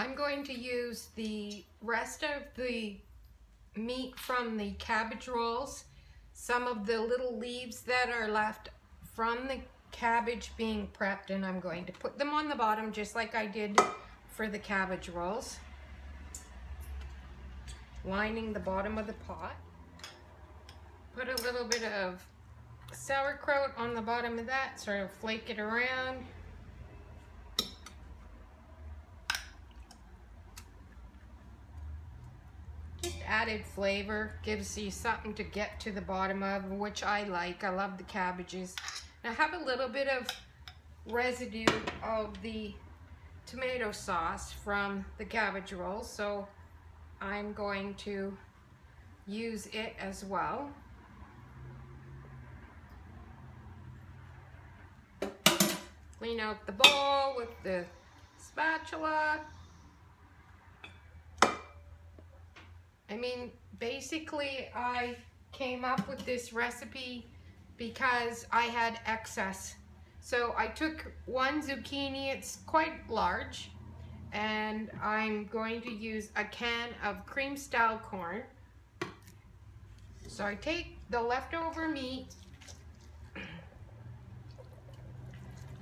I'm going to use the rest of the meat from the cabbage rolls, some of the little leaves that are left from the cabbage being prepped, and I'm going to put them on the bottom just like I did for the cabbage rolls, lining the bottom of the pot. Put a little bit of sauerkraut on the bottom of that, sort of flake it around. Added flavor, gives you something to get to the bottom of, which I like. I love the cabbages. Now have a little bit of residue of the tomato sauce from the cabbage rolls, so I'm going to use it as well. Clean out the bowl with the spatula. I mean, basically I came up with this recipe because I had excess. So I took one zucchini, it's quite large, and I'm going to use a can of cream style corn. So I take the leftover meat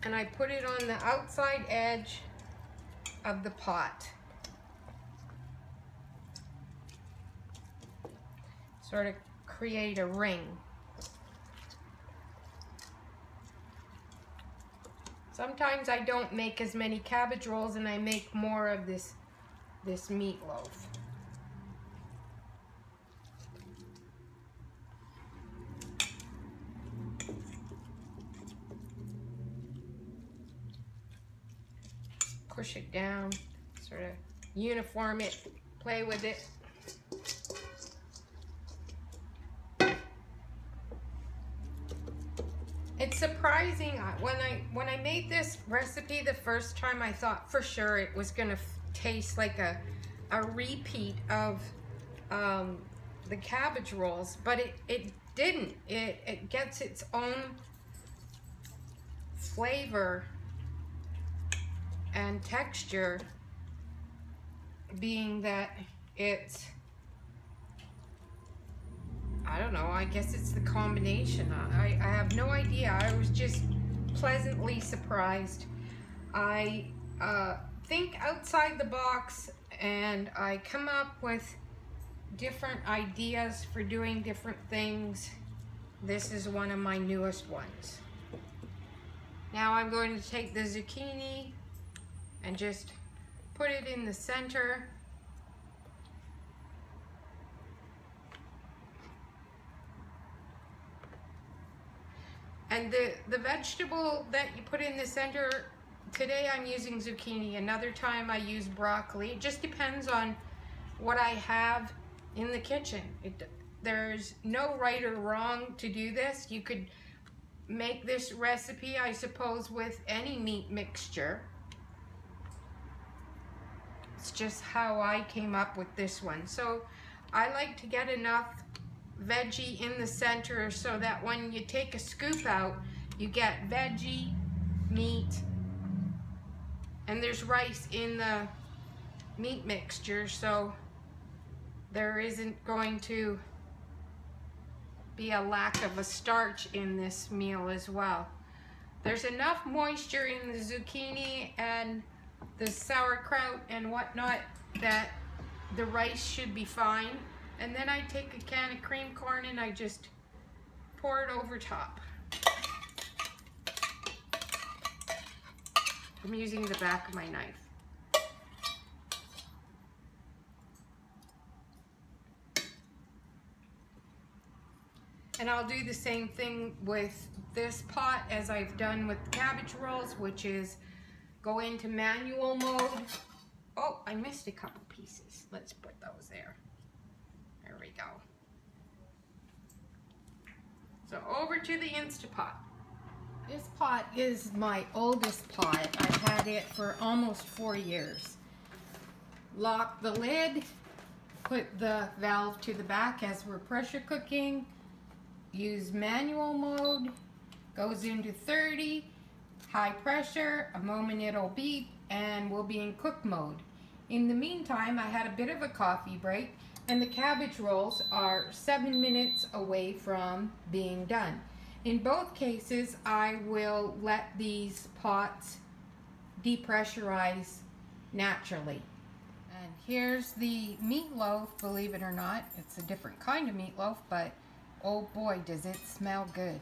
and I put it on the outside edge of the pot. Sort of create a ring. Sometimes I don't make as many cabbage rolls and I make more of this meatloaf. Push it down, sort of uniform it, play with it. It's surprising, when I made this recipe the first time, I thought for sure it was gonna taste like a repeat of the cabbage rolls, but it didn't. It gets its own flavor and texture, being that it's, I don't know, I guess it's the combination. I have no idea. I was just pleasantly surprised. I think outside the box and I come up with different ideas for doing different things. This is one of my newest ones. Now I'm going to take the zucchini and just put it in the center. And the vegetable that you put in the center, today I'm using zucchini, another time I use broccoli. It just depends on what I have in the kitchen. There's no right or wrong to do this. You could make this recipe, I suppose, with any meat mixture. It's just how I came up with this one. So I like to get enough veggie in the center so that when you take a scoop out, you get veggie, meat, and there's rice in the meat mixture, so there isn't going to be a lack of a starch in this meal as well. There's enough moisture in the zucchini and the sauerkraut and whatnot that the rice should be fine. And then I take a can of cream corn and I just pour it over top. I'm using the back of my knife. And I'll do the same thing with this pot as I've done with cabbage rolls, which is go into manual mode. Oh, I missed a couple pieces. Let's put those there. There we go. So over to the Instant Pot. This pot is my oldest pot. I've had it for almost 4 years. Lock the lid, put the valve to the back as we're pressure cooking, use manual mode, goes into 30, high pressure, a moment it'll beep, and we'll be in cook mode. In the meantime, I had a bit of a coffee break, and the cabbage rolls are 7 minutes away from being done. In both cases, I will let these pots depressurize naturally. And here's the meatloaf, believe it or not. It's a different kind of meatloaf, but oh boy, does it smell good.